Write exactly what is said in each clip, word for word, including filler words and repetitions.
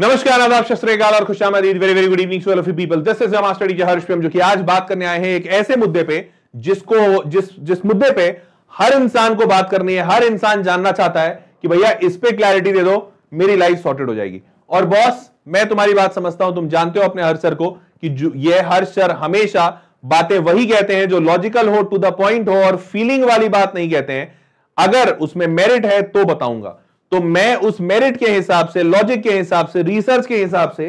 नमस्कार, आदाब, सस्त्रीकाल और खुशामदीद। Very very good evening to all of you people. This is master teacher Harsh P M, जो कि आज बात करने आए हैं एक ऐसे मुद्दे पे जिसको जिस जिस मुद्दे पे हर इंसान को बात करनी है। हर इंसान जानना चाहता है कि भैया इस पे क्लैरिटी दे दो, मेरी लाइफ सॉर्टेड हो जाएगी। और बॉस, मैं तुम्हारी बात समझता हूं, तुम जानते हो अपने हर्ष सर को कि ये हर्ष सर हमेशा बातें वही कहते हैं जो लॉजिकल हो, टू द पॉइंट हो और फीलिंग वाली बात नहीं कहते हैं। अगर उसमें मेरिट है तो बताऊंगा, तो मैं उस मेरिट के हिसाब से, लॉजिक के हिसाब से, रिसर्च के हिसाब से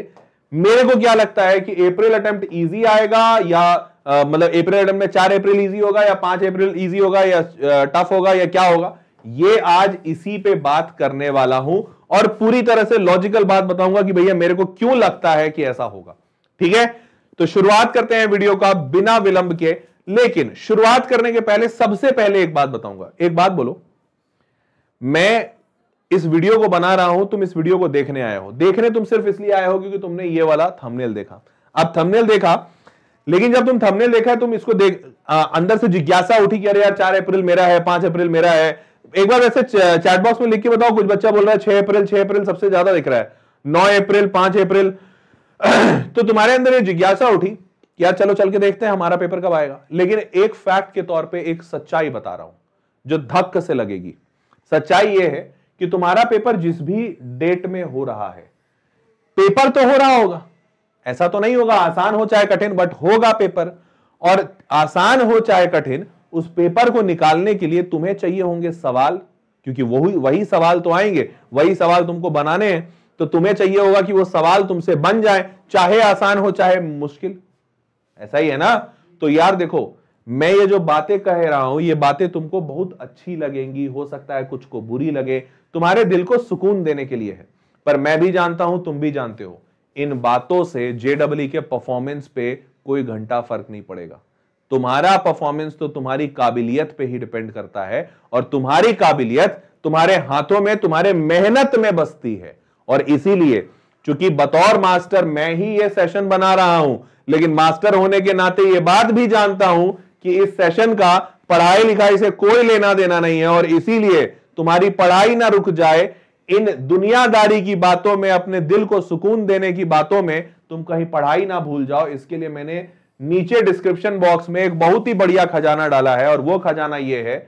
मेरे को क्या लगता है कि अप्रैल अटेम्प्ट इजी आएगा या मतलब अप्रैल अटेम्प्ट में चार अप्रैल इजी होगा या पांच अप्रैल इजी होगा या टफ होगा या क्या होगा, ये आज इसी पे बात करने वाला हूं। और पूरी तरह से लॉजिकल बात बताऊंगा कि भैया मेरे को क्यों लगता है कि ऐसा होगा। ठीक है, तो शुरुआत करते हैं वीडियो का बिना विलंब के। लेकिन शुरुआत करने के पहले सबसे पहले एक बात बताऊंगा, एक बात बोलो, मैं इस वीडियो को बना रहा हूं, तुम इस वीडियो को देखने आए हो। देखने तुम सिर्फ इसलिए आए हो क्योंकि तुमने ये वाला थंबनेल देखा। अब थंबनेल देखा, लेकिन जब तुम थंबनेल देखा तुम इसको देख आ, अंदर से जिज्ञासा उठी कि अरे यार चार अप्रैल मेरा है, पांच अप्रैल मेरा है। एक बार वैसे चैट बॉक्स में लिख के बताओ, कुछ बच्चा बोल रहा है छह अप्रैल छह अप्रैल सबसे ज्यादा दिख रहा है, नौ अप्रैल पांच अप्रैल तो तुम्हारे अंदर ये जिज्ञासा उठी यार चलो चल के देखते हैं हमारा पेपर कब आएगा। लेकिन एक फैक्ट के तौर पर एक सच्चाई बता रहा हूं जो धक्क से लगेगी। सच्चाई ये है कि तुम्हारा पेपर जिस भी डेट में हो रहा है, पेपर तो हो रहा होगा, ऐसा तो नहीं होगा आसान हो चाहे कठिन, बट होगा पेपर। और आसान हो चाहे कठिन, उस पेपर को निकालने के लिए तुम्हें चाहिए होंगे सवाल, क्योंकि वही वही सवाल तो आएंगे, वही सवाल तुमको बनाने हैं। तो तुम्हें चाहिए होगा कि वो सवाल तुमसे बन जाए, चाहे आसान हो चाहे मुश्किल, ऐसा ही है ना। तो यार देखो, मैं ये जो बातें कह रहा हूं, ये बातें तुमको बहुत अच्छी लगेंगी, हो सकता है कुछ को बुरी लगे, तुम्हारे दिल को सुकून देने के लिए है। पर मैं भी जानता हूं, तुम भी जानते हो, इन बातों से जेडब्ल्यू के परफॉर्मेंस पे कोई घंटा फर्क नहीं पड़ेगा। तुम्हारा परफॉर्मेंस तो तुम्हारी काबिलियत पे ही डिपेंड करता है, और तुम्हारी काबिलियत तुम्हारे हाथों में, तुम्हारे मेहनत में बसती है। और इसीलिए चूंकि बतौर मास्टर मैं ही ये सेशन बना रहा हूं, लेकिन मास्टर होने के नाते ये बात भी जानता हूं कि इस सेशन का पढ़ाई लिखाई से कोई लेना देना नहीं है। और इसीलिए तुम्हारी पढ़ाई ना रुक जाए, इन दुनियादारी की बातों में, अपने दिल को सुकून देने की बातों में तुम कहीं पढ़ाई ना भूल जाओ। इसके लिए मैंने नीचे डिस्क्रिप्शन बॉक्स में एक बहुत ही बढ़िया खजाना डाला है, और वो खजाना ये है,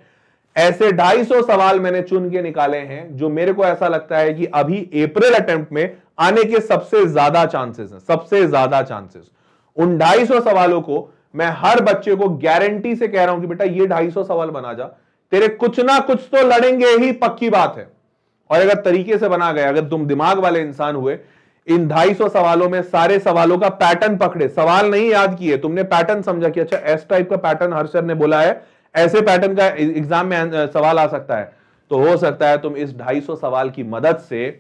ऐसे ढाई सौ सवाल मैंने चुन के निकाले हैं जो मेरे को ऐसा लगता है कि अभी अप्रैल अटेम्प्ट में आने के सबसे ज्यादा चांसेस हैं, सबसे ज्यादा चांसेस। उन ढाई सौ सवालों को मैं हर बच्चे को गारंटी से कह रहा हूं कि बेटा ये ढाई सौ सवाल बना जा, तेरे कुछ ना कुछ तो लड़ेंगे ही, पक्की बात है। और अगर तरीके से बना गया, अगर तुम दिमाग वाले इंसान हुए, इन ढाई सौ सवालों में सारे सवालों का पैटर्न पकड़े, सवाल नहीं याद किए, तुमने पैटर्न समझा कि अच्छा एस टाइप का पैटर्न हर्ष सर ने बोला है, ऐसे पैटर्न का एग्जाम में सवाल आ सकता है, तो हो सकता है तुम इस ढाई सौ सवाल की मदद से,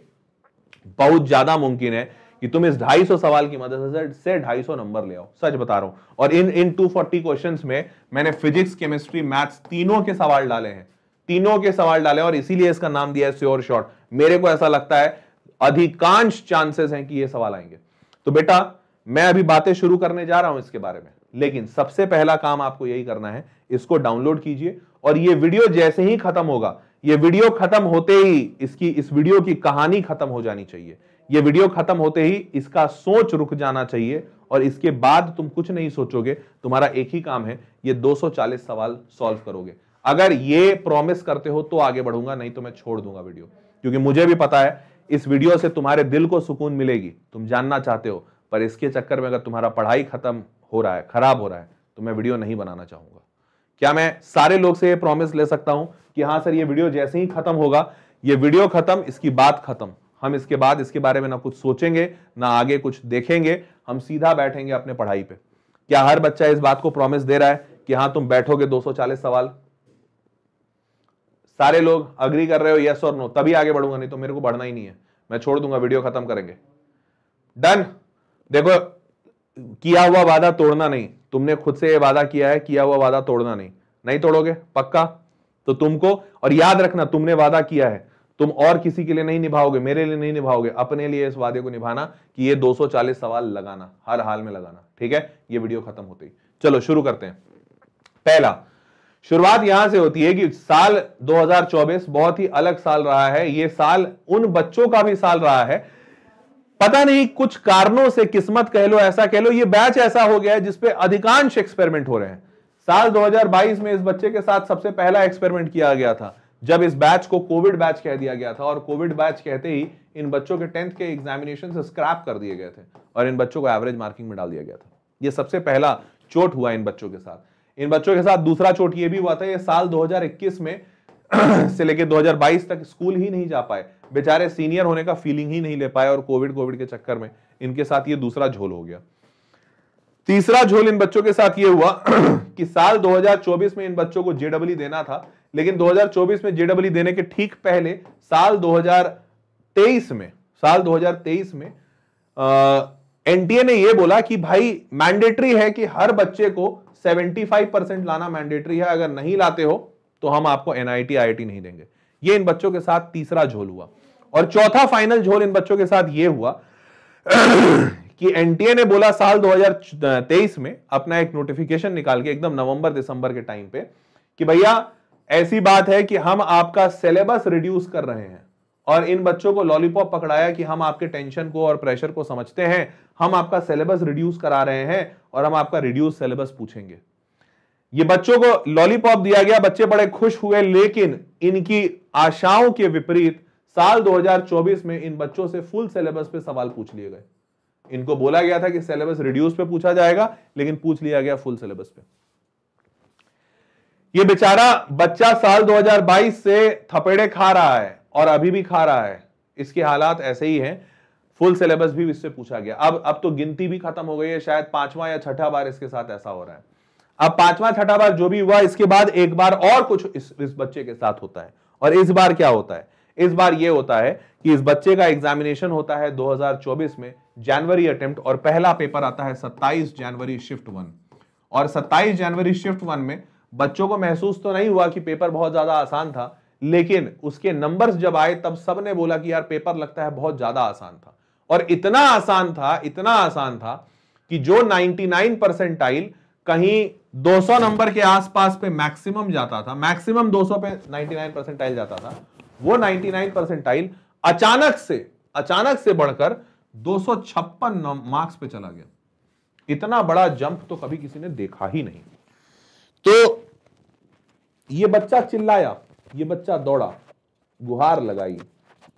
बहुत ज्यादा मुमकिन है कि तुम इस ढाई सौ सवाल की मदद से ढाई सौ नंबर ले आओ, सच बता रहा हूं। और इन इन दो सौ चालीस क्वेश्चंस में मैंने फिजिक्स, केमिस्ट्री, मैथ्स तीनों के सवाल डाले हैं, तीनों के सवाल डाले, और इसीलिए इसका नाम दिया है श्योर शॉट। मेरे को ऐसा लगता है अधिकांश चांसेस हैं कि ये सवाल आएंगे। तो बेटा मैं अभी बातें शुरू करने जा रहा हूं इसके बारे में, लेकिन सबसे पहला काम आपको यही करना है, इसको डाउनलोड कीजिए। और ये वीडियो जैसे ही खत्म होगा, ये वीडियो खत्म होते ही इसकी, इस वीडियो की कहानी खत्म हो जानी चाहिए। ये वीडियो खत्म होते ही इसका सोच रुक जाना चाहिए, और इसके बाद तुम कुछ नहीं सोचोगे, तुम्हारा एक ही काम है, ये दो सौ चालीस सवाल सॉल्व करोगे। अगर ये प्रॉमिस करते हो तो आगे बढ़ूंगा, नहीं तो मैं छोड़ दूंगा वीडियो, क्योंकि मुझे भी पता है इस वीडियो से तुम्हारे दिल को सुकून मिलेगी, तुम जानना चाहते हो। पर इसके चक्कर में अगर तुम्हारा पढ़ाई खत्म हो रहा है, खराब हो रहा है, तो मैं वीडियो नहीं बनाना चाहूंगा। क्या मैं सारे लोग से ये प्रॉमिस ले सकता हूं कि हाँ सर ये वीडियो जैसे ही खत्म होगा, ये वीडियो खत्म, इसकी बात खत्म, हम इसके बाद इसके बारे में ना कुछ सोचेंगे ना आगे कुछ देखेंगे, हम सीधा बैठेंगे अपने पढ़ाई पे? क्या हर बच्चा इस बात को प्रॉमिस दे रहा है कि हाँ तुम बैठोगे दो सौ चालीस सवाल? सारे लोग अग्री कर रहे हो यस और नो, तभी आगे बढ़ूंगा, नहीं तो मेरे को बढ़ना ही नहीं है, मैं छोड़ दूंगा, वीडियो खत्म करेंगे। डन। देखो, किया हुआ वादा तोड़ना नहीं, तुमने खुद से यह वादा किया है, किया हुआ वादा तोड़ना नहीं, नहीं तोड़ोगे पक्का? तो तुमको, और याद रखना तुमने वादा किया है, तुम और किसी के लिए नहीं निभाओगे, मेरे लिए नहीं निभाओगे, अपने लिए इस वादे को निभाना कि ये दो सौ चालीस सवाल लगाना, हर हाल में लगाना। ठीक है, ये वीडियो खत्म होते ही चलो शुरू करते हैं। पहला, शुरुआत यहां से होती है कि साल दो हज़ार चौबीस बहुत ही अलग साल रहा है। ये साल उन बच्चों का भी साल रहा है, पता नहीं कुछ कारणों से, किस्मत कह लो, ऐसा कह लो, ये बैच ऐसा हो गया है जिसपे अधिकांश एक्सपेरिमेंट हो रहे हैं। साल दो हज़ार बाईस में इस बच्चे के साथ सबसे पहला एक्सपेरिमेंट किया गया था जब इस बैच को कोविड बैच कह दिया गया था, और कोविड बैच कहते ही इन बच्चों के टेंथ के एग्जामिनेशन से स्क्रैप कर दिए गए थे और इन बच्चों को एवरेज मार्किंग में डाल दिया गया था। ये सबसे पहला चोट हुआ इन बच्चों के साथ। इन बच्चों के साथ दूसरा चोट ये भी हुआ था, ये साल दो हज़ार इक्कीस में से लेकर दो हज़ार बाईस तक स्कूल ही नहीं जा पाए, बेचारे सीनियर होने का फीलिंग ही नहीं ले पाए, और कोविड कोविड के चक्कर में इनके साथ ये दूसरा झोल हो गया। तीसरा झोल इन बच्चों के साथ ये हुआ कि साल दो हज़ार चौबीस में इन बच्चों को जेडब्ल्यू देना था, लेकिन दो हज़ार चौबीस में जेडब्ल्यू देने के ठीक पहले साल दो हज़ार तेईस में साल दो हज़ार तेईस में एनटीए ने ये बोला कि भाई मैंडेटरी है कि हर बच्चे को पचहत्तर परसेंट लाना मैंडेटरी है, अगर नहीं लाते हो तो हम आपको एनआईटी आईआईटी नहीं देंगे। ये इन बच्चों के साथ तीसरा झोल हुआ। और चौथा फाइनल झोल इन बच्चों के साथ ये हुआ कि एनटीए ने बोला साल दो हज़ार तेईस में अपना एक नोटिफिकेशन निकाल के एकदम नवंबर दिसंबर के टाइम पे कि भैया ऐसी बात है कि हम आपका सिलेबस रिड्यूस कर रहे हैं, और इन बच्चों को लॉलीपॉप पकड़ाया कि हम आपके टेंशन को और प्रेशर को समझते हैं, हम आपका सिलेबस रिड्यूस करा रहे हैं और हम आपका रिड्यूस सिलेबस पूछेंगे। ये बच्चों को लॉलीपॉप दिया गया, बच्चे बड़े खुश हुए, लेकिन इनकी आशाओं के विपरीत साल दो हज़ार चौबीस में इन बच्चों से फुल सिलेबस पे सवाल पूछ लिए गए। इनको बोला गया था कि सिलेबस रिड्यूस पे पूछा जाएगा, लेकिन पूछ लिया गया फुल सिलेबस पे। ये बेचारा बच्चा साल दो हज़ार बाईस से थपेड़े खा रहा है और अभी भी खा रहा है, इसके हालात ऐसे ही हैं। फुल सिलेबस भी इससे पूछा गया। अब अब तो गिनती भी खत्म हो गई है, शायद पांचवा या छठा बार इसके साथ ऐसा हो रहा है। अब पांचवा छठा बार जो भी हुआ, इसके बाद एक बार और कुछ इस, इस बच्चे के साथ होता है। और इस बार क्या होता है? इस बार यह होता है कि इस बच्चे का एग्जामिनेशन होता है दो हज़ार चौबीस में जनवरी अटेम्प्ट, और पहला पेपर आता है सत्ताईस जनवरी शिफ्ट वन। और सत्ताईस जनवरी शिफ्ट वन में बच्चों को महसूस तो नहीं हुआ कि पेपर बहुत ज्यादा आसान था, लेकिन उसके नंबर्स जब आए तब सबने बोला कि यार पेपर लगता है बहुत ज्यादा आसान था। और इतना आसान था, इतना आसान था कि जो निन्यानवे परसेंटाइल कहीं दो सौ नंबर के आसपास पे मैक्सिमम जाता था, मैक्सिमम दो सौ पे निन्यानवे परसेंटाइल जाता था, वो निन्यानवे परसेंटाइल अचानक से अचानक से बढ़कर दो सौ छप्पन मार्क्स पे चला गया। इतना बड़ा जंप तो कभी किसी ने देखा ही नहीं। तो ये बच्चा चिल्लाया, ये बच्चा दौड़ा, गुहार लगाई,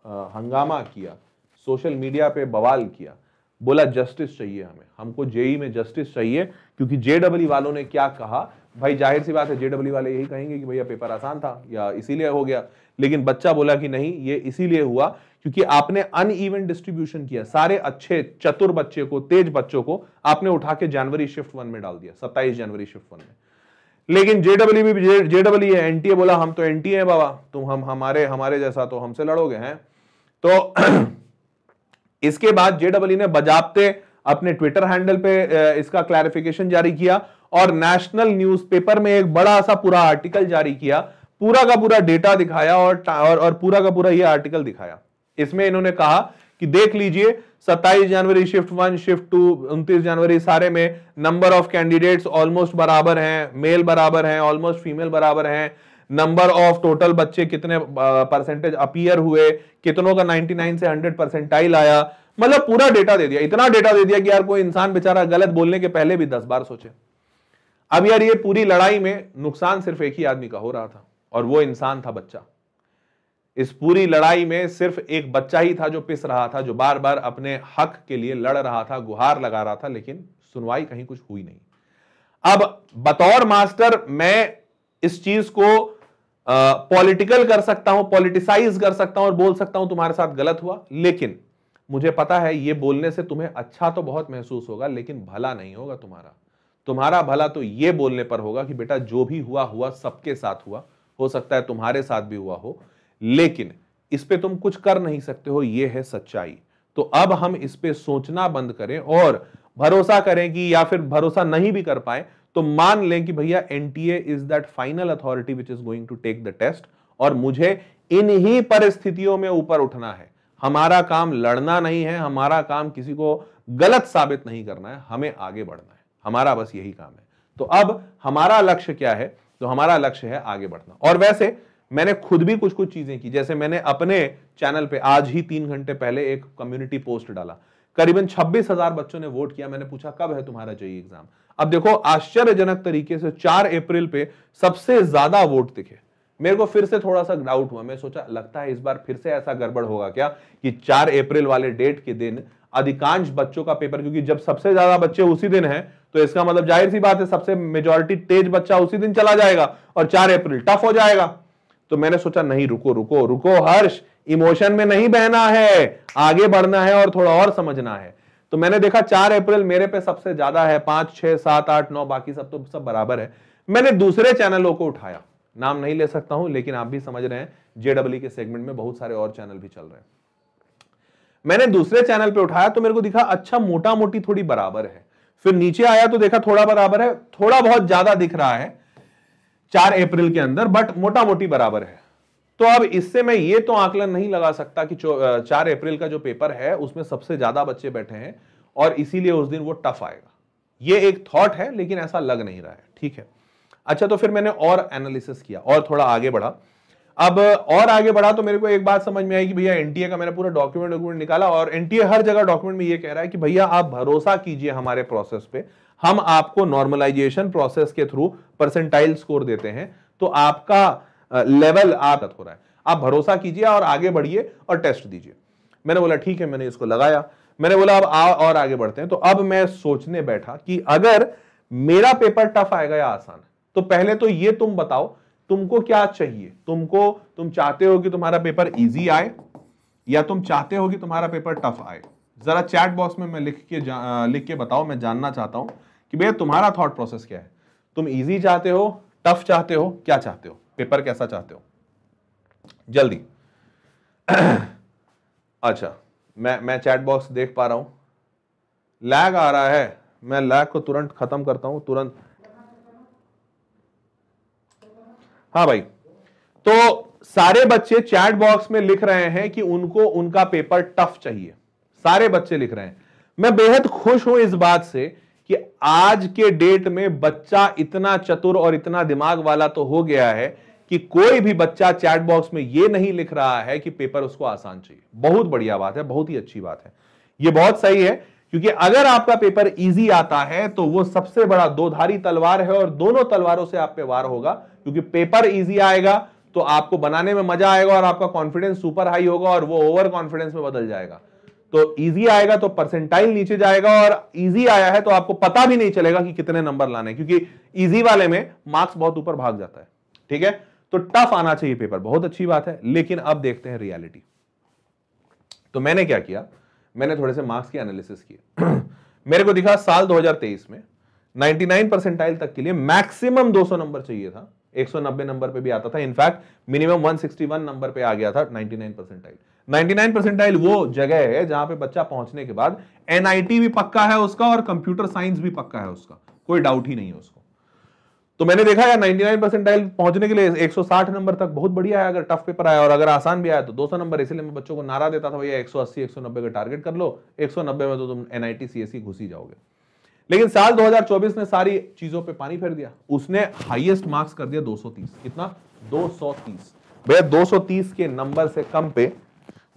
हंगामा किया, सोशल मीडिया पे बवाल किया, बोला जस्टिस चाहिए हमें, हमको जेई में जस्टिस चाहिए, क्योंकि जेडब्ल्यू वालों ने क्या कहा, भाई जाहिर सी बात है जेडब्ल्यू वाले यही कहेंगे कि भैया पेपर आसान था या इसीलिए हो गया। लेकिन बच्चा बोला कि नहीं, ये इसीलिए हुआ क्योंकि आपने अनइवन डिस्ट्रीब्यूशन किया, सारे अच्छे चतुर बच्चे को, तेज बच्चों को आपने उठा के जनवरी शिफ्ट वन में डाल दिया, सत्ताईस जनवरी शिफ्ट वन में। लेकिन जेडब्ल्यू भी जेडब्ल्यू है, एनटीए बोला हम तो एनटीए है बाबा, तुम हम हमारे हमारे जैसा तो हमसे लड़ोगे हैं। तो इसके बाद जेडब्ल्यू ने बजाबते अपने ट्विटर हैंडल पे इसका क्लैरिफिकेशन जारी किया और नेशनल न्यूज़पेपर में एक बड़ा सा पूरा आर्टिकल जारी किया, पूरा का पूरा डेटा दिखाया और और, और पूरा का पूरा ये आर्टिकल दिखाया। इसमें इन्होंने कहा कि देख लीजिए सत्ताईस जनवरी शिफ्ट वन, शिफ्ट टू, उनतीस जनवरी सारे में नंबर ऑफ कैंडिडेट्स ऑलमोस्ट बराबर हैं, मेल बराबर हैं, ऑलमोस्ट फीमेल बराबर हैं, नंबर ऑफ टोटल बच्चे कितने परसेंटेज अपीयर हुए, कितनों का निन्यानवे से सौ परसेंटाइल आया, मतलब पूरा डेटा दे दिया। इतना डेटा दे दिया कि यार कोई इंसान बेचारा गलत बोलने के पहले भी दस बार सोचे। अब यार ये पूरी लड़ाई में नुकसान सिर्फ एक ही आदमी का हो रहा था और वो इंसान था बच्चा। इस पूरी लड़ाई में सिर्फ एक बच्चा ही था जो पिस रहा था, जो बार बार अपने हक के लिए लड़ रहा था, गुहार लगा रहा था, लेकिन सुनवाई कहीं कुछ हुई नहीं। अब बतौर मास्टर मैं इस चीज को पॉलिटिकल कर सकता हूं, पॉलिटिसाइज कर सकता हूं और बोल सकता हूं तुम्हारे साथ गलत हुआ, लेकिन मुझे पता है ये बोलने से तुम्हें अच्छा तो बहुत महसूस होगा, लेकिन भला नहीं होगा तुम्हारा। तुम्हारा भला तो ये बोलने पर होगा कि बेटा जो भी हुआ हुआ सबके साथ हुआ, हो सकता है तुम्हारे साथ भी हुआ हो, लेकिन इस पे तुम कुछ कर नहीं सकते हो, ये है सच्चाई। तो अब हम इस पे सोचना बंद करें और भरोसा करें कि, या फिर भरोसा नहीं भी कर पाए तो मान लें कि भैया NTA is that final authority which is going to take the test, और मुझे इन्हीं परिस्थितियों में ऊपर उठना है। हमारा काम लड़ना नहीं है, हमारा काम किसी को गलत साबित नहीं करना है, हमें आगे बढ़ना है, हमारा बस यही काम है। तो अब हमारा लक्ष्य क्या है? तो हमारा लक्ष्य है आगे बढ़ना। और वैसे मैंने खुद भी कुछ कुछ चीजें की, जैसे मैंने अपने चैनल पे आज ही तीन घंटे पहले एक कम्युनिटी पोस्ट डाला करीबन छब्बीस हज़ार बच्चों ने वोट किया। मैंने पूछा कब है तुम्हारा जेईई एग्जाम। अब देखो आश्चर्यजनक तरीके से चार अप्रैल पे सबसे ज्यादा वोट दिखे। मेरे को फिर से थोड़ा सा डाउट हुआ, मैं सोचा लगता है इस बार फिर से ऐसा गड़बड़ होगा क्या कि चार अप्रैल वाले डेट के दिन अधिकांश बच्चों का पेपर, क्योंकि जब सबसे ज्यादा बच्चे उसी दिन है तो इसका मतलब जाहिर सी बात है सबसे मेजोरिटी तेज बच्चा उसी दिन चला जाएगा और चार अप्रैल टफ हो जाएगा। तो मैंने सोचा नहीं, रुको रुको रुको हर्ष, इमोशन में नहीं बहना है, आगे बढ़ना है और थोड़ा और समझना है। तो मैंने देखा चार अप्रैल मेरे पे सबसे ज्यादा है, पांच छह सात आठ नौ बाकी सब तो सब बराबर है। मैंने दूसरे चैनलों को उठाया, नाम नहीं ले सकता हूं लेकिन आप भी समझ रहे हैं जेडब्ल्यू के सेगमेंट में बहुत सारे और चैनल भी चल रहे हैं। मैंने दूसरे चैनल पे उठाया तो मेरे को दिखा अच्छा मोटा मोटी थोड़ी बराबर है, फिर नीचे आया तो देखा थोड़ा बराबर है, थोड़ा बहुत ज्यादा दिख रहा है चार अप्रैल के अंदर बट मोटा मोटी बराबर है। तो अब इससे मैं ये तो आकलन नहीं लगा सकता कि चार अप्रैल का जो पेपर है उसमें सबसे ज्यादा बच्चे बैठे हैं और इसीलिए उस दिन वो टफ आएगा, ये एक थॉट है लेकिन ऐसा लग नहीं रहा है। ठीक है, अच्छा तो फिर मैंने और एनालिसिस किया और थोड़ा आगे बढ़ा। अब और आगे बढ़ा तो मेरे को एक बात समझ में आई कि भैया एनटीए का मैंने पूरा डॉक्यूमेंट डॉक्यूमेंट निकाला और एनटीए हर जगह डॉक्यूमेंट में ये कह रहा है कि भैया आप भरोसा कीजिए हमारे प्रोसेस पे, हम आपको नॉर्मलाइजेशन प्रोसेस के थ्रू परसेंटाइल स्कोर देते हैं तो आपका लेवल आप हो रहा है, आप भरोसा कीजिए और आगे बढ़िए और टेस्ट दीजिए। मैंने बोला ठीक है, मैंने इसको लगाया, मैंने बोला अब आ, और आगे बढ़ते हैं। तो अब मैं सोचने बैठा कि अगर मेरा पेपर टफ आएगा या आसान, तो पहले तो ये तुम बताओ तुमको क्या चाहिए, तुमको तुम चाहते हो कि तुम्हारा पेपर इजी आए या तुम चाहते हो कि तुम्हारा पेपर टफ आए। जरा चैट बॉक्स में मैं लिख के लिख के बताओ, मैं जानना चाहता हूं कि भैया तुम्हारा थॉट प्रोसेस क्या है, तुम इजी चाहते हो, टफ चाहते हो, क्या चाहते हो, पेपर कैसा चाहते हो, जल्दी। अच्छा मैं मैं चैट बॉक्स देख पा रहा हूं, लैग आ रहा है, मैं लैग को तुरंत खत्म करता हूं तुरंत। हाँ भाई, तो सारे बच्चे चैट बॉक्स में लिख रहे हैं कि उनको उनका पेपर टफ चाहिए, सारे बच्चे लिख रहे हैं। मैं बेहद खुश हूं इस बात से कि आज के डेट में बच्चा इतना चतुर और इतना दिमाग वाला तो हो गया है कि कोई भी बच्चा चैट बॉक्स में यह नहीं लिख रहा है कि पेपर उसको आसान चाहिए। बहुत बढ़िया बात है, बहुत ही अच्छी बात है, यह बहुत सही है, क्योंकि अगर आपका पेपर इजी आता है तो वो सबसे बड़ा दोधारी तलवार है और दोनों तलवारों से आप पे वार होगा, क्योंकि पेपर इजी आएगा तो आपको बनाने में मजा आएगा और आपका कॉन्फिडेंस सुपर हाई होगा और वो ओवर कॉन्फिडेंस में बदल जाएगा। तो इजी आएगा तो परसेंटाइल नीचे जाएगा और इजी आया है तो आपको पता भी नहीं चलेगा कि कितने नंबर लाने हैं, क्योंकि इजी वाले में मार्क्स बहुत ऊपर भाग जाता है। ठीक है, तो टफ आना चाहिए पेपर, बहुत अच्छी बात है, लेकिन अब देखते हैं रियलिटी। तो मैंने क्या किया, मैंने थोड़े से मार्क्स की एनालिसिस किए। मेरे को दिखा साल दो हज़ार तेईस में निन्यानवे परसेंटाइल तक के लिए मैक्सिमम दो सौ नंबर चाहिए था, एक सौ नब्बे नंबर पे भी आता था, इनफैक्ट मिनिमम एक सौ इकसठ नंबर पे आ गया था। निन्यानवे परसेंटाइल निन्यानवे परसेंटाइल वो जगह है जहां पे बच्चा पहुंचने के बाद एनआईटी भी पक्का है उसका और कंप्यूटर साइंस भी पक्का है उसका, कोई डाउट ही नहीं है उसको। तो मैंने देखा यार निन्यानवे परसेंटाइल पहुंचने के लिए एक सौ साठ नंबर तक बहुत बढ़िया है, अगर टफ पेपर आया और अगर आसान भी आया तो दो सौ नंबर, इसीलिए मैं बच्चों को नारा देता था भैया एक सौ अस्सी एक सौ नब्बे का टारगेट कर लो, एक सौ नब्बे में तो तुम एनआईटी सीएसई घुसी जाओगे। लेकिन साल दो हज़ार चौबीस ने सारी चीजों पे पानी फेर दिया, उसने हाईएस्ट मार्क्स कर दिया दो सौ तीस। कितना? दो सौ तीस। भैया दो सौ तीस के नंबर से कम पे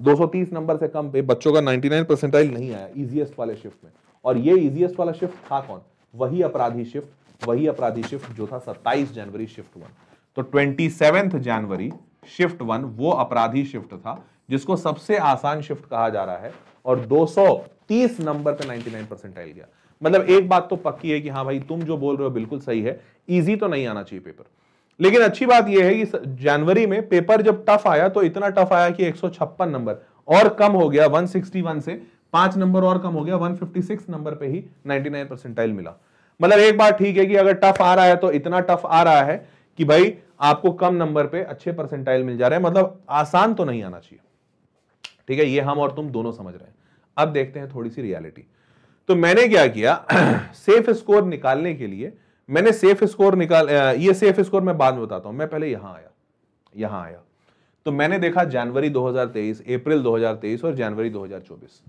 दो सौ तीस नंबर से कम पे बच्चों का निन्यानवे परसेंटाइल नहीं आया इजीएस्ट वाले शिफ्ट में। और ये इजीएस्ट वाला शिफ्ट था कौन? वही अपराधी शिफ्ट, वही अपराधी शिफ्ट जो था सत्ताईस जनवरी शिफ्ट वन। तो सत्ताईस जनवरी शिफ्ट वन वो अपराधी शिफ्ट था जिसको सबसे आसान शिफ्ट कहा जा रहा है और दो सौ तीस नंबर पे निन्यानवे परसेंटाइल गया। मतलब एक बात तो पक्की है कि हाँ भाई तुम जो बोल रहे हो बिल्कुल सही है, इजी तो नहीं आना चाहिए पेपर। लेकिन अच्छी बात यह है कि जनवरी में पेपर जब टफ आया तो इतना टफ आया कि एक सौ छप्पन नंबर और कम हो गया, एक सौ इकसठ से पांच नंबर और कम हो गया, एक सौ छप्पन नंबर पे ही निन्यानवे परसेंटाइल मिला। मतलब एक बात ठीक है कि अगर टफ आ रहा है तो इतना टफ आ रहा है कि भाई आपको कम नंबर पे अच्छे परसेंटाइल मिल जा रहे हैं, मतलब आसान तो नहीं आना चाहिए। ठीक है, ये हम और तुम दोनों समझ रहे हैं। अब देखते हैं थोड़ी सी रियलिटी। तो मैंने क्या किया, सेफ स्कोर निकालने के लिए मैंने सेफ स्कोर निकाल ये सेफ स्कोर मैं बाद में बताता हूं, मैं पहले यहां आया यहां आया तो मैंने देखा जनवरी दो हज़ार तेईस, अप्रैल दो हज़ार तेईस और जनवरी दो हज़ार चौबीस।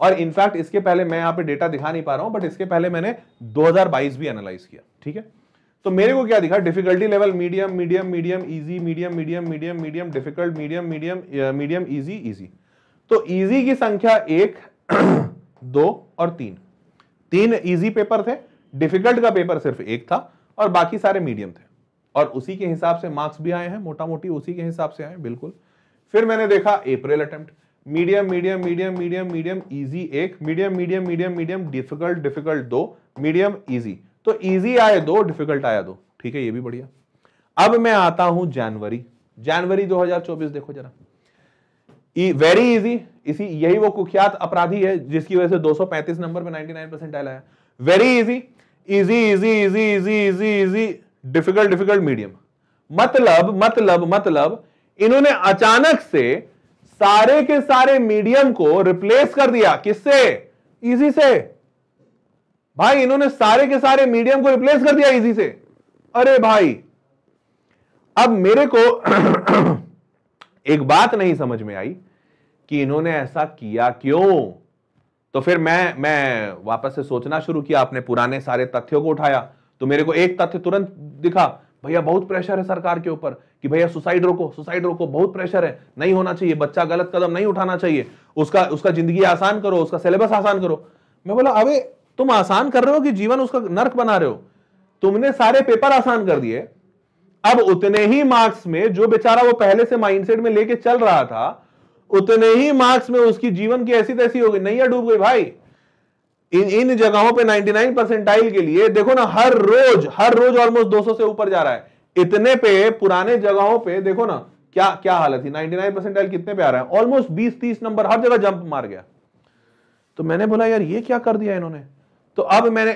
और इनफैक्ट इसके पहले मैं यहाँ पे डेटा दिखा नहीं पा रहा हूं बट इसके पहले मैंने दो हज़ार बाईस भी एनालाइज किया। ठीक है, तो मेरे को क्या दिखा, difficulty level medium medium medium easy medium medium medium medium difficult medium medium medium easy easy. तो इजी की संख्या एक दो और तीन, तीन इजी पेपर थे, डिफिकल्ट का पेपर सिर्फ एक था और बाकी सारे मीडियम थे, और उसी के हिसाब से मार्क्स भी आए हैं, मोटा मोटी उसी के हिसाब से आए बिल्कुल। फिर मैंने देखा April attempt, medium medium medium medium medium easy एक, medium medium medium medium difficult difficult दो, मीडियम इजी, तो इजी आए दो, डिफिकल्ट आया दो, ठीक है, ये भी बढ़िया। अब मैं आता हूं जनवरी, जनवरी दो हज़ार चौबीस, देखो जरा, वेरी इजी, इसी यही वो कुख्यात अपराधी है जिसकी वजह से दो सौ पैंतीस नंबर पे निन्यानवे परसेंटाइल आया, very easy easy easy easy easy easy easy difficult difficult medium, मतलब मतलब मतलब इन्होंने अचानक से सारे के सारे मीडियम को रिप्लेस कर दिया, किससे? इजी से भाई, इन्होंने सारे के सारे मीडियम को रिप्लेस कर दिया इजी से। अरे भाई, अब मेरे को एक बात नहीं समझ में आई कि इन्होंने ऐसा किया क्यों। तो फिर मैं मैं वापस से सोचना शुरू किया, आपने पुराने सारे तथ्यों को उठाया, तो मेरे को एक तथ्य तुरंत दिखा, भैया बहुत प्रेशर है सरकार के ऊपर कि भैया सुसाइड रोको, सुसाइड रोको, बहुत प्रेशर है, नहीं होना चाहिए, बच्चा गलत कदम नहीं उठाना चाहिए, उसका उसका जिंदगी आसान करो, उसका सिलेबस आसान करो। मैं बोला, अबे तुम आसान कर रहे हो कि जीवन उसका नर्क बना रहे हो? तुमने सारे पेपर आसान कर दिए, अब उतने ही मार्क्स में जो बेचारा वो पहले से माइंडसेट में लेके चल रहा था, उतने ही मार्क्स में उसकी जीवन की ऐसी तैसी हो गई, नैया डूब गई भाई। इन इन जगहों पे निन्यानवे परसेंटाइल के लिए देखो ना, हर रोज हर रोज ऑलमोस्ट दो सौ से ऊपर जा रहा है, इतने पे पुराने जगहों पे देखो ना क्या क्या हालत थी, निन्यानवे परसेंटाइल कितने पे आ रहा है, ऑलमोस्ट बीस तीस नंबर हर जगह जंप मार गया। तो मैंने बोला यार ये क्या कर दिया इन्होंने। तो अब मैंने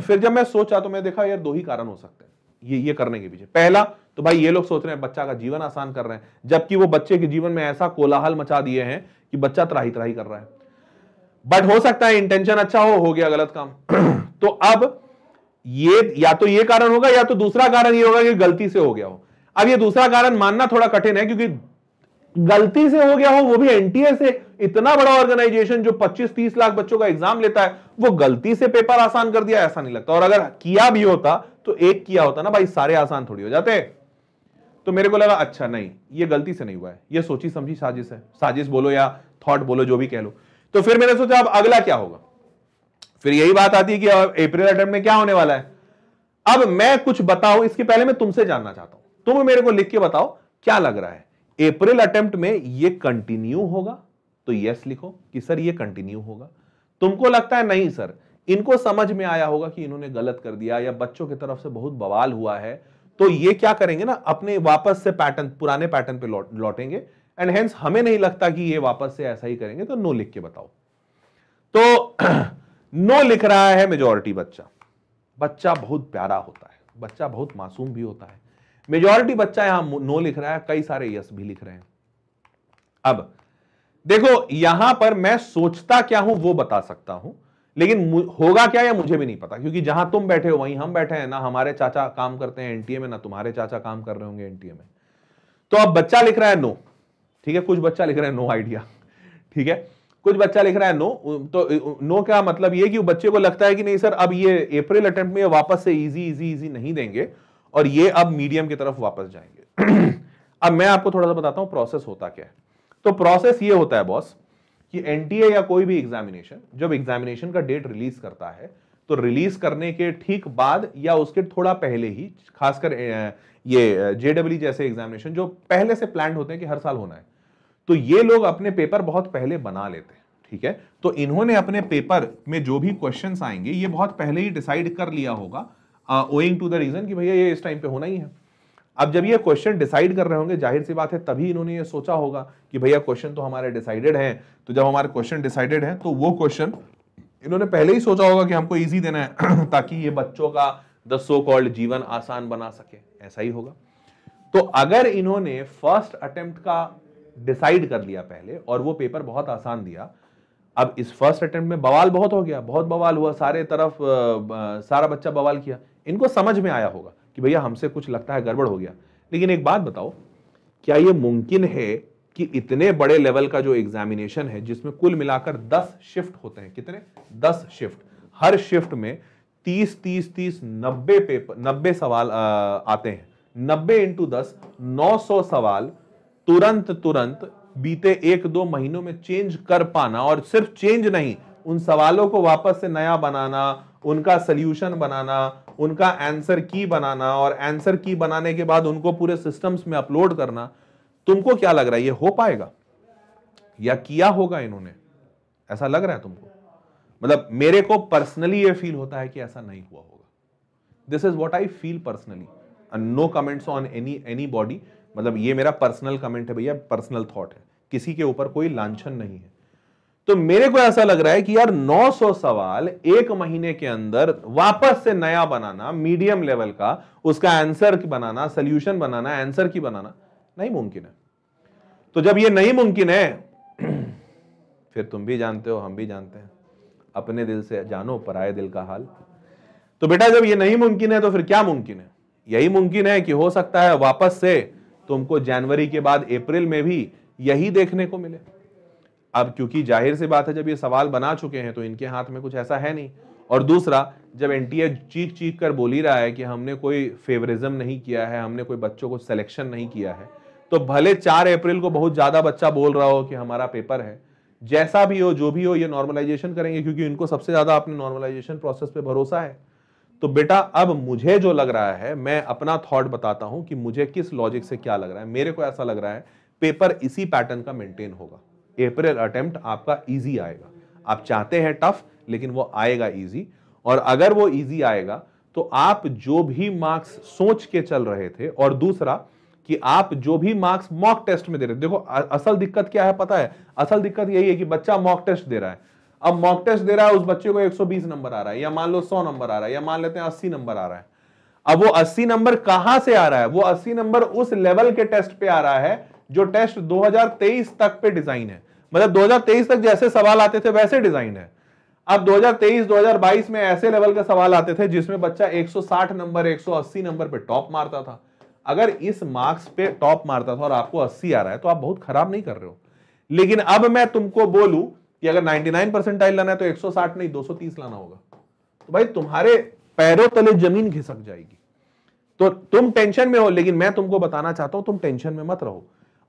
फिर जब मैं सोचा तो मैं देखा यार दो ही कारण हो सकते हैं ये ये करने के पीछे। पहला तो भाई ये लोग सोच रहे हैं बच्चा का जीवन आसान कर रहे हैं, जबकि वो बच्चे के जीवन में ऐसा कोलाहल मचा दिए हैं कि बच्चा त्राही त्राही कर रहा है। बट हो सकता है इंटेंशन अच्छा हो, हो गया गलत काम। तो अब ये या तो ये कारण होगा या तो दूसरा कारण ये होगा कि गलती से हो गया हो। अब ये दूसरा कारण मानना थोड़ा कठिन है क्योंकि गलती से हो गया हो, वो भी एनटीए से, इतना बड़ा ऑर्गेनाइजेशन जो पच्चीस तीस लाख बच्चों का एग्जाम लेता है, वो गलती से पेपर आसान कर दिया ऐसा नहीं लगता। और अगर किया भी होता तो एक किया होता ना भाई, सारे आसान थोड़ी हो जाते। तो मेरे को लगा अच्छा नहीं, ये गलती से नहीं हुआ है, ये सोची समझी साजिश है, साजिश बोलो या थॉट बोलो जो भी कह लो। तो फिर मैंने सोचा अब अगला क्या होगा। फिर यही बात आती है कि अप्रैल अटेम्प्ट में क्या होने वाला है। अब मैं कुछ बताऊं इसके पहले मैं तुमसे जानना चाहता हूं, तुम मेरे को लिख के बताओ क्या लग रहा है अप्रैल अटेम्प्ट में ये कंटिन्यू होगा? तो यस लिखो कि सर ये कंटिन्यू होगा। तुमको लगता है नहीं सर इनको समझ में आया होगा कि इन्होंने गलत कर दिया या बच्चों की तरफ से बहुत बवाल हुआ है, तो ये क्या करेंगे ना अपने वापस से पैटर्न, पुराने पैटर्न पे लौट लौटेंगे एंड हेंस हमें नहीं लगता कि ये वापस से ऐसा ही करेंगे। तो नो लिख के बताओ। तो नो लिख रहा है मेजॉरिटी बच्चा। बच्चा बहुत प्यारा होता है, बच्चा बहुत मासूम भी होता है, मेजॉरिटी बच्चा यहां नो लिख रहा है, कई सारे यस भी लिख रहे हैं। अब देखो यहां पर मैं सोचता क्या हूं वो बता सकता हूं, लेकिन होगा क्या या मुझे भी नहीं पता, क्योंकि जहां तुम बैठे हो वहीं हम बैठे हैं, ना हमारे चाचा काम करते हैं एनटीए में, ना तुम्हारे चाचा काम कर रहे होंगे एनटीए में। तो अब बच्चा लिख रहा है नो, ठीक है, कुछ बच्चा लिख रहा है नो आइडिया, ठीक है, कुछ बच्चा लिख रहा है नो। तो नो का मतलब ये कि बच्चे को लगता है कि नहीं सर अब ये अप्रैल अटेम्प्ट में वापस से इजी इजी इजी नहीं देंगे और ये अब मीडियम की तरफ वापस जाएंगे। अब मैं आपको थोड़ा सा बताता हूं प्रोसेस होता क्या है। तो प्रोसेस ये होता है बॉस कि एनटीए या कोई भी एग्जामिनेशन जब एग्जामिनेशन का डेट रिलीज करता है तो रिलीज करने के ठीक बाद या उसके थोड़ा पहले ही, खासकर ये जेडब्ल्यू जैसे एग्जामिनेशन जो पहले से प्लान होते हैं कि हर साल होना है, तो ये लोग अपने पेपर बहुत पहले बना लेते हैं, ठीक है। तो इन्होंने अपने पेपर में जो भी क्वेश्चन आएंगे ये बहुत पहले ही डिसाइड कर लिया होगा, ओइंग टू द रीजन कि भैया ये इस टाइम पे होना ही है। अब जब ये क्वेश्चन डिसाइड कर रहे होंगे जाहिर सी बात है तभी इन्होंने ये सोचा होगा कि भैया क्वेश्चन तो हमारे डिसाइडेड हैं, तो जब हमारे क्वेश्चन डिसाइडेड हैं तो वो क्वेश्चन इन्होंने पहले ही सोचा होगा कि हमको इजी देना है ताकि ये बच्चों का द सो कॉल्ड जीवन आसान बना सके, ऐसा ही होगा। तो अगर इन्होंने फर्स्ट अटेम्प्ट का डिसाइड कर लिया पहले और वो पेपर बहुत आसान दिया, अब इस फर्स्ट अटेम्प्ट में बवाल बहुत हो गया, बहुत बवाल हुआ, सारे तरफ सारा बच्चा बवाल किया, इनको समझ में आया होगा कि भैया हमसे कुछ लगता है गड़बड़ हो गया। लेकिन एक बात बताओ, क्या ये मुमकिन है कि इतने बड़े लेवल का जो एग्जामिनेशन है जिसमें कुल मिलाकर दस शिफ्ट होते हैं, कितने? दस शिफ्ट, हर शिफ्ट में तीस तीस तीस नब्बे पेपर, नब्बे सवाल आ, आते हैं, नब्बे इंटू दस नौ सौ सवाल तुरंत तुरंत बीते एक दो महीनों में चेंज कर पाना, और सिर्फ चेंज नहीं उन सवालों को वापस से नया बनाना, उनका सल्यूशन बनाना, उनका आंसर की बनाना और आंसर की बनाने के बाद उनको पूरे सिस्टम्स में अपलोड करना, तुमको क्या लग रहा है ये हो पाएगा या किया होगा इन्होंने? ऐसा लग रहा है तुमको? मतलब मेरे को पर्सनली ये फील होता है कि ऐसा नहीं हुआ होगा। This is what I feel personally and no comments on any anybody. मतलब ये मेरा पर्सनल कमेंट है भैया, पर्सनल थॉट है, किसी के ऊपर कोई लांछन नहीं है। तो मेरे को ऐसा लग रहा है कि यार नौ सौ सवाल एक महीने के अंदर वापस से नया बनाना, मीडियम लेवल का, उसका आंसर की बनाना, सॉल्यूशन बनाना, आंसर की बनाना नहीं मुमकिन है। तो जब ये नहीं मुमकिन है, फिर तुम भी जानते हो, हम भी जानते हैं, अपने दिल से जानो पराये दिल का हाल। तो बेटा जब ये नहीं मुमकिन है तो फिर क्या मुमकिन है? यही मुमकिन है कि हो सकता है वापस से तुमको जनवरी के बाद अप्रैल में भी यही देखने को मिले। अब क्योंकि जाहिर सी बात है जब ये सवाल बना चुके हैं तो इनके हाथ में कुछ ऐसा है नहीं। और दूसरा, जब एनटीए चीख चीख कर बोल ही रहा है कि हमने कोई फेवरिज्म नहीं किया है, हमने कोई बच्चों को सिलेक्शन नहीं किया है, तो भले चार अप्रैल को बहुत ज़्यादा बच्चा बोल रहा हो कि हमारा पेपर है, जैसा भी हो जो भी हो, ये नॉर्मलाइजेशन करेंगे क्योंकि इनको सबसे ज़्यादा अपने नॉर्मलाइजेशन प्रोसेस पर भरोसा है। तो बेटा अब मुझे जो लग रहा है, मैं अपना थॉट बताता हूँ कि मुझे किस लॉजिक से क्या लग रहा है। मेरे को ऐसा लग रहा है पेपर इसी पैटर्न का मेंटेन होगा। अप्रैल अटेम्प्ट आपका इजी आएगा। आप चाहते हैं टफ, लेकिन वो आएगा इजी। और अगर वो इजी आएगा तो आप जो भी मार्क्स सोच के चल रहे थे, और दूसरा कि आप जो भी मार्क्स मॉक टेस्ट में दे रहे थे, देखो असल दिक्कत क्या है पता है? असल दिक्कत यही है कि बच्चा मॉक टेस्ट दे रहा है। अब मॉक टेस्ट दे रहा है, उस बच्चे को एक सौ बीस नंबर आ रहा है, या मान लो सौ नंबर आ रहा है, या मान लेते हैं अस्सी नंबर आ रहा है। अब वो अस्सी नंबर कहां से आ रहा है? वो अस्सी नंबर उस लेवल के टेस्ट पे आ रहा है जो टेस्ट दो हज़ार तेईस तक पे डिजाइन है। मतलब दो हज़ार तेईस तक जैसे सवाल आते थे वैसे डिजाइन है। अब दो हज़ार तेईस दो हज़ार बाईस में ऐसे लेवल के सवाल आते थे जिसमें बच्चा एक सौ साठ नंबर, एक सौ अस्सी नंबर पे टॉप मारता था। अगर इस मार्क्स पे टॉप मारता था और आपको अस्सी आ रहा है तो आप बहुत खराब नहीं कर रहे हो। लेकिन अब मैं तुमको बोलूं कि अगर निन्यानवे परसेंटाइल लाना है तो एक सौ साठ नहीं दो सौ तीस लाना होगा, तो भाई तुम्हारे पैरों तले जमीन खिसक जाएगी। तो तुम टेंशन में हो, लेकिन मैं तुमको बताना चाहता हूं तुम टेंशन में मत रहो।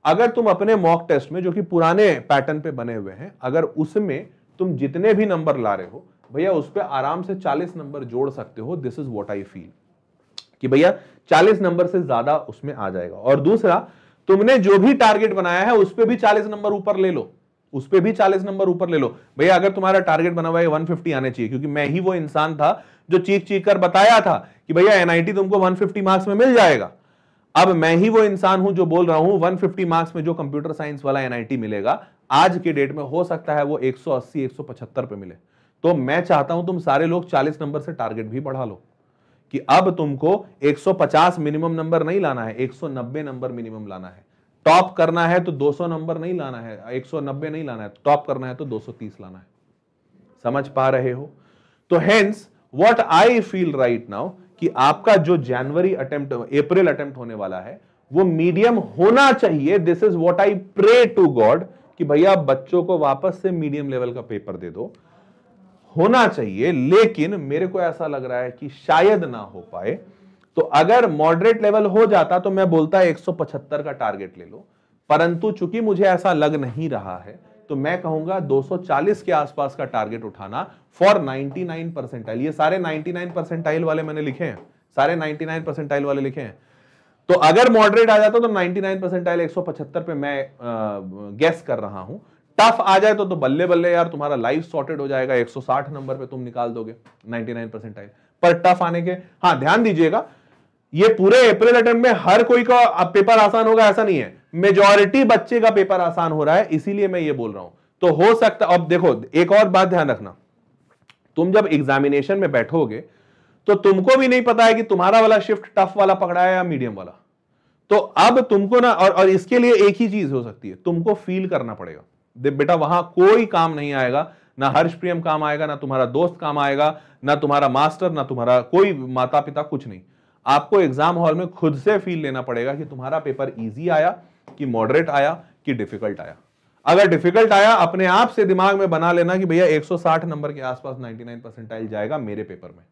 अगर तुम अपने मॉक टेस्ट में, जो कि पुराने पैटर्न पे बने हुए हैं, अगर उसमें तुम जितने भी नंबर ला रहे हो भैया, उस पर आराम से चालीस नंबर जोड़ सकते हो। This is what I feel कि भैया चालीस नंबर से ज्यादा उसमें आ जाएगा। और दूसरा, तुमने जो भी टारगेट बनाया है उस पर भी चालीस नंबर ऊपर ले लो, उस पर भी चालीस नंबर ऊपर ले लो। भैया अगर तुम्हारा टारगेट बना हुआ है एक सौ पचास आने चाहिए, क्योंकि मैं ही वो इंसान था जो चीख चीख कर बताया था कि भैया एनआईटी तुमको एक सौ पचास मार्क्स में मिल जाएगा। अब मैं ही वो इंसान हूं जो बोल रहा हूं एक सौ पचास मार्क्स में जो कंप्यूटर साइंस वाला एनआईटी मिलेगा आज के डेट में, हो सकता है वो एक सौ अस्सी एक सौ पचहत्तर पे मिले। तो मैं चाहता हूं तुम सारे लोग चालीस नंबर से टारगेट भी बढ़ा लो कि अब तुमको एक सौ पचास मिनिमम नंबर नहीं लाना है, एक सौ नब्बे नंबर मिनिमम लाना है। टॉप करना है तो दो सौ नंबर नहीं लाना है, एक सौ नब्बे नहीं लाना है, टॉप करना है तो दो सौ तीस लाना है। समझ पा रहे हो? तो hence what I feel right now कि आपका जो जनवरी अटेम्प्ट, अप्रैल अटेम्प्ट होने वाला है वो मीडियम होना चाहिए। This is what I pray to God कि भैया बच्चों को वापस से मीडियम लेवल का पेपर दे दो, होना चाहिए। लेकिन मेरे को ऐसा लग रहा है कि शायद ना हो पाए। तो अगर मॉडरेट लेवल हो जाता तो मैं बोलता एक सौ पचहत्तर का टारगेट ले लो, परंतु चूंकि मुझे ऐसा लग नहीं रहा है तो मैं कहूंगा दो सौ चालीस के आसपास का टारगेट उठाना फॉर निन्यानवे परसेंटाइल। ये सारे निन्यानवे परसेंटाइल वाले मैंने लिखे हैं, सारे निन्यानवे परसेंटाइल वाले लिखे हैं। तो अगर मॉडरेट आ जाता तो निन्यानवे परसेंटाइल एक सौ पचहत्तर पे मैं गेस कर रहा हूं। टफ आ जाए तो, तो बल्ले बल्ले यार तुम्हारा लाइफ सॉर्टेड हो जाएगा, एक सौ साठ नंबर पे तुम निकाल दोगे निन्यानवे परसेंटाइल। पर टफ आने के, हाँ ध्यान दीजिएगा, ये पूरे अप्रैल अटेम्प्ट में हर कोई का पेपर आसान होगा ऐसा नहीं है, मेजॉरिटी बच्चे का पेपर आसान हो रहा है, इसीलिए मैं ये बोल रहा हूं। तो हो सकता, अब देखो एक और बात ध्यान रखना, तुम जब एग्जामिनेशन में बैठोगे तो तुमको भी नहीं पता है कि तुम्हारा वाला शिफ्ट टफ वाला पकड़ा है या मीडियम वाला। तो अब तुमको ना, और, और इसके लिए एक ही चीज हो सकती है, तुमको फील करना पड़ेगा। बेटा वहां कोई काम नहीं आएगा, ना हर्ष प्रियम काम आएगा, ना तुम्हारा दोस्त काम आएगा, ना तुम्हारा मास्टर, ना तुम्हारा कोई माता पिता, कुछ नहीं। आपको एग्जाम हॉल में खुद से फील लेना पड़ेगा कि तुम्हारा पेपर इजी आया कि मॉडरेट आया कि डिफिकल्ट आया। अगर डिफिकल्ट आया, अपने आप से दिमाग में बना लेना कि भैया एक सौ साठ नंबर के आसपास निन्यानवे परसेंटाइल जाएगा मेरे पेपर में।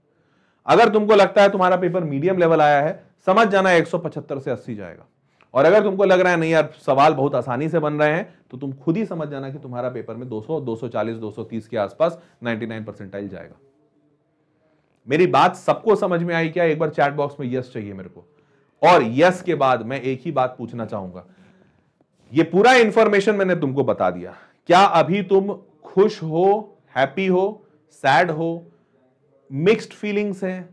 अगर तुमको लगता है तुम्हारा पेपर मीडियम लेवल आया है, समझ जाना एक सौ पचहत्तर से अस्सी जाएगा। और अगर तुमको लग रहा है नहीं यार सवाल बहुत आसानी से बन रहे हैं तो तुम खुद ही समझ जाना कि तुम्हारा पेपर में दो सौ, दो सौ चालीस, दो सौ तीस के आसपास निन्यानवे परसेंटाइल जाएगा। मेरी बात सबको समझ में आई क्या? एक बार चैट बॉक्स में यस चाहिए मेरे को। और यस के बाद मैं एक ही बात पूछना चाहूंगा, ये पूरा इंफॉर्मेशन मैंने तुमको बता दिया, क्या अभी तुम खुश हो, हैप्पी हो, सैड हो, मिक्स्ड फीलिंग्स हैं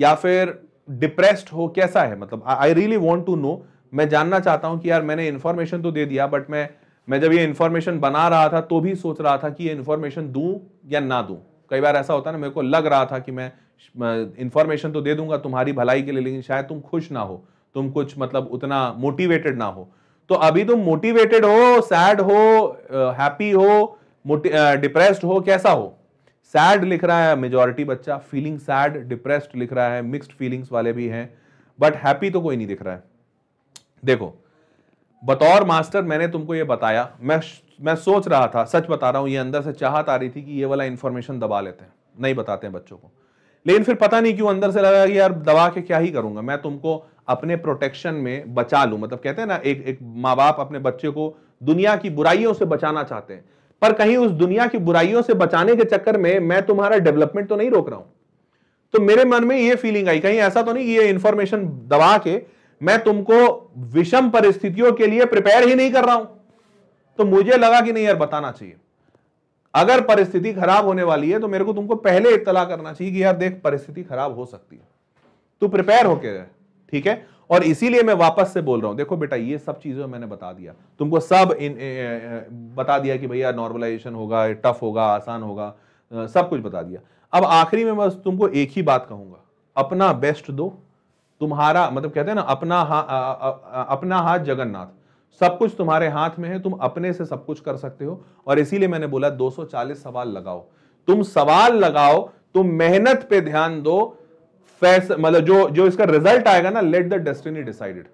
या फिर डिप्रेस्ड हो, कैसा है? मतलब I really want to know, मैं जानना चाहता हूं कि यार मैंने इन्फॉर्मेशन तो दे दिया बट मैं मैं जब ये इन्फॉर्मेशन बना रहा था तो भी सोच रहा था कि ये इन्फॉर्मेशन दूं या ना दूं। कई बार ऐसा होता है ना, मेरे को लग रहा था कि मैं इन्फॉर्मेशन तो दे दूंगा तुम्हारी भलाई के लिए लेकिन शायद तुम खुश ना हो, तुम कुछ मतलब उतना मोटिवेटेड ना हो। तो अभी तुम मोटिवेटेड हो, सैड हो, हैप्पी हो, डिप्रेस्ड हो, कैसा हो? सैड लिख रहा है मेजॉरिटी बच्चा, फीलिंग सैड, डिप्रेस्ड लिख रहा है, मिक्स्ड फीलिंग्स वाले भी हैं, बट हैप्पी तो कोई नहीं दिख रहा है। देखो बतौर मास्टर मैंने तुमको ये बताया, मैं मैं सोच रहा था, सच बता रहा हूं, ये अंदर से चाहत आ रही थी कि ये वाला इन्फॉर्मेशन दबा लेते हैं, नहीं बताते हैं बच्चों को, लेकिन फिर पता नहीं क्यों अंदर से लगा कि यार दबा के क्या ही करूंगा, मैं तुमको अपने प्रोटेक्शन में बचा लूं। मतलब कहते हैं ना एक एक माँ बाप अपने बच्चे को दुनिया की बुराइयों से बचाना चाहते हैं, पर कहीं उस दुनिया की बुराइयों से बचाने के चक्कर में मैं तुम्हारा डेवलपमेंट तो नहीं रोक रहा हूं। तो मेरे मन में ये फीलिंग आई, कहीं ऐसा तो नहीं कि ये इन्फॉर्मेशन दबा के मैं तुमको विषम परिस्थितियों के लिए प्रिपेयर ही नहीं कर रहा हूं। तो मुझे लगा कि नहीं यार बताना चाहिए, अगर परिस्थिति खराब होने वाली है तो मेरे को तुमको पहले इत्तला करना चाहिए कि यार देख परिस्थिति खराब हो सकती है, तू प्रिपेयर होके रह, ठीक है? और इसीलिए मैं वापस से बोल रहा हूं, देखो बेटा ये सब चीजें मैंने बता दिया तुमको, सब इन, ए, ए, बता दिया कि भैया नॉर्मलाइजेशन होगा, टफ होगा, आसान होगा, सब कुछ बता दिया। अब आखिरी में मैं तुमको एक ही बात कहूंगा, अपना बेस्ट दो, तुम्हारा मतलब कहते हैं ना अपना हा, आ, आ, आ, अपना हाथ जगन्नाथ, सब कुछ तुम्हारे हाथ में है, तुम अपने से सब कुछ कर सकते हो। और इसीलिए मैंने बोला दो सौ चालीस सवाल लगाओ, तुम सवाल लगाओ, तुम मेहनत पे ध्यान दो, मतलब जो जो इसका रिजल्ट आएगा ना, लेट द डेस्टिनी डिसाइडेड।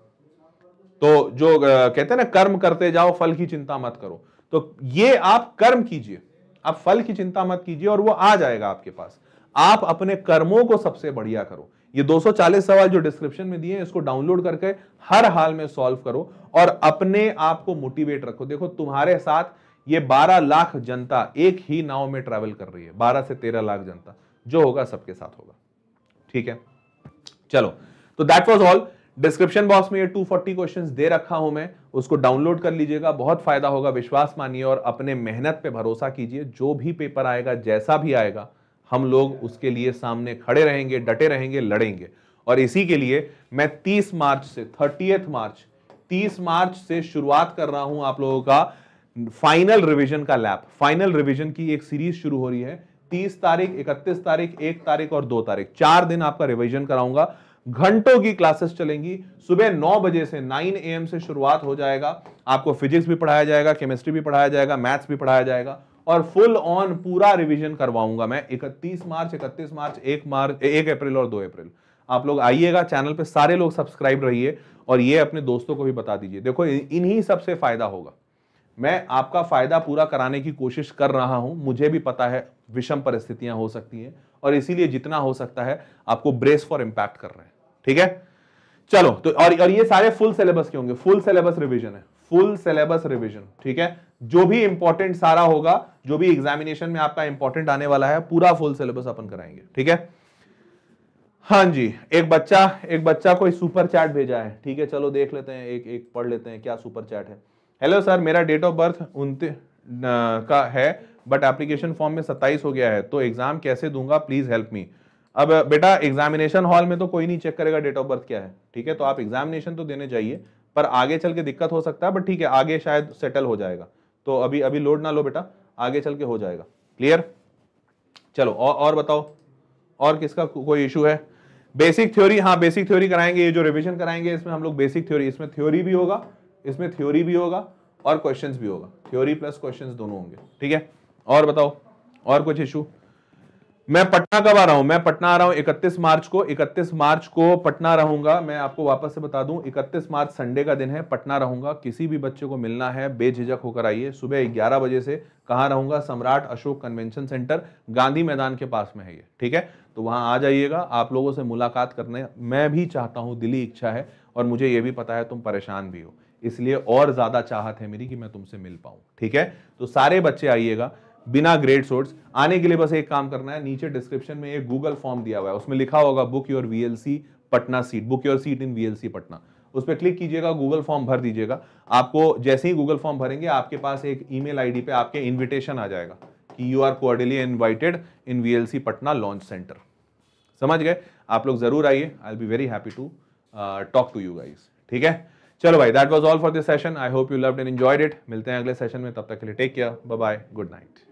तो जो कहते हैं ना कर्म करते जाओ फल की चिंता मत करो, तो ये आप कर्म कीजिए, आप फल की चिंता मत कीजिए और वो आ जाएगा आपके पास। आप अपने कर्मों को सबसे बढ़िया करो। ये दो सौ चालीस सवाल जो डिस्क्रिप्शन में दिए हैं इसको डाउनलोड करके हर हाल में सॉल्व करो और अपने आप को मोटिवेट रखो। देखो तुम्हारे साथ ये बारह लाख जनता एक ही नाव में ट्रैवल कर रही है, बारह से तेरह लाख जनता, जो होगा सबके साथ होगा, ठीक है? चलो तो that was all. Description box में ये दो सौ चालीस क्वेश्चंस दे रखा हूं मैं, उसको डाउनलोड कर लीजिएगा, बहुत फायदा होगा, विश्वास मानिए और अपने मेहनत पे भरोसा कीजिए। जो भी पेपर आएगा, जैसा भी आएगा, हम लोग उसके लिए सामने खड़े रहेंगे, डटे रहेंगे, लड़ेंगे। और इसी के लिए मैं तीस मार्च से तीस मार्च से शुरुआत कर रहा हूं आप लोगों का फाइनल रिवीजन का लैप। फाइनल रिवीजन की एक सीरीज शुरू हो रही है, तीस तारीख, इकतीस तारीख, एक तारीख और दो तारीख, चार दिन आपका रिवीजन कराऊंगा। घंटों की क्लासेस चलेंगी, सुबह नौ बजे से नौ ए एम से शुरुआत हो जाएगा। आपको फिजिक्स भी पढ़ाया जाएगा, केमिस्ट्री भी पढ़ाया जाएगा, मैथ्स भी पढ़ाया जाएगा और फुल ऑन पूरा रिवीजन करवाऊंगा मैं। इकतीस मार्च, इकतीस मार्च, एक मार्च, एक अप्रैल और दो अप्रैल। आप लोग आइएगा, चैनल पे सारे लोग सब्सक्राइब रहिए और ये अपने दोस्तों को भी बता दीजिए। देखो इन्हीं सबसे फायदा होगा, मैं आपका फायदा पूरा कराने की कोशिश कर रहा हूं। मुझे भी पता है विषम परिस्थितियां हो सकती हैं और इसीलिए जितना हो सकता है आपको ब्रेस फॉर इम्पैक्ट कर रहे हैं, ठीक है? चलो तो और, और ये सारे फुल सिलेबस के होंगे, फुल सिलेबस रिविजन है, फुल सिलेबस रिवीजन, ठीक है? जो भी इंपॉर्टेंट सारा होगा, जो भी एग्जामिनेशन में आपका इंपॉर्टेंट आने वाला है, पूरा फुल सिलेबस अपन कराएंगे, ठीक है? हाँ जी, एक बच्चा एक बच्चा कोई सुपर चैट भेजा है, ठीक है? चलो देख लेते हैं, एक एक पढ़ लेते हैं क्या सुपर चैट है। हेलो सर, मेरा डेट ऑफ बर्थ उनतीस का है बट एप्लीकेशन फॉर्म में सत्ताईस हो गया है, तो एग्जाम कैसे दूंगा, प्लीज हेल्प मी। अब बेटा एग्जामिनेशन हॉल में तो कोई नहीं चेक करेगा डेट ऑफ बर्थ क्या है, ठीक है? तो आप एग्जामिनेशन तो देने जाइए, पर आगे चल के दिक्कत हो सकता है, बट ठीक है आगे शायद सेटल हो जाएगा। तो अभी अभी लोड ना लो बेटा, आगे चल के हो जाएगा, क्लियर? चलो और और बताओ, और किसका कोई इशू है? बेसिक थ्योरी, हाँ बेसिक थ्योरी कराएंगे, ये जो रिवीजन कराएंगे इसमें हम लोग बेसिक थ्योरी, इसमें थ्योरी भी होगा, इसमें थ्योरी भी होगा और क्वेश्चन भी होगा, थ्योरी प्लस क्वेश्चन दोनों होंगे, ठीक है? और बताओ और कुछ इशू? मैं पटना कब आ रहा हूं? मैं पटना आ रहा हूं इकतीस मार्च को, इकतीस मार्च को पटना रहूंगा मैं। आपको वापस से बता दूं, इकतीस मार्च संडे का दिन है, पटना रहूंगा। किसी भी बच्चे को मिलना है बेझिझक होकर आइए, सुबह ग्यारह बजे से। कहाँ रहूंगा? सम्राट अशोक कन्वेंशन सेंटर, गांधी मैदान के पास में है ये, ठीक है? तो वहां आ जाइएगा, आप लोगों से मुलाकात करने मैं भी चाहता हूँ, दिली इच्छा है। और मुझे ये भी पता है तुम परेशान भी हो, इसलिए और ज़्यादा चाहत है मेरी कि मैं तुमसे मिल पाऊँ। ठीक है, तो सारे बच्चे आइएगा बिना ग्रेड सोर्स। आने के लिए बस एक काम करना है, नीचे डिस्क्रिप्शन में एक गूगल फॉर्म दिया हुआ है, उसमें लिखा होगा book your VLC Patna seat, book your seat in VLC Patna. उस पर क्लिक कीजिएगा, गूगल फॉर्म भर दीजिएगा। आपको जैसे ही गूगल फॉर्म भरेंगे आपके पास एक ईमेल आईडी पे आपके इन्विटेशन आ जाएगा कि you are cordially invited in VLC Patna launch centre. समझ गए? आप लोग जरूर आइए, I will be very happy to talk to you guys. ठीक है, चलो भाई, that was all for this session. I hope you loved and enjoyed it. मिलते हैं अगले सेशन में, तब तक के लिए take care, bye bye, good night.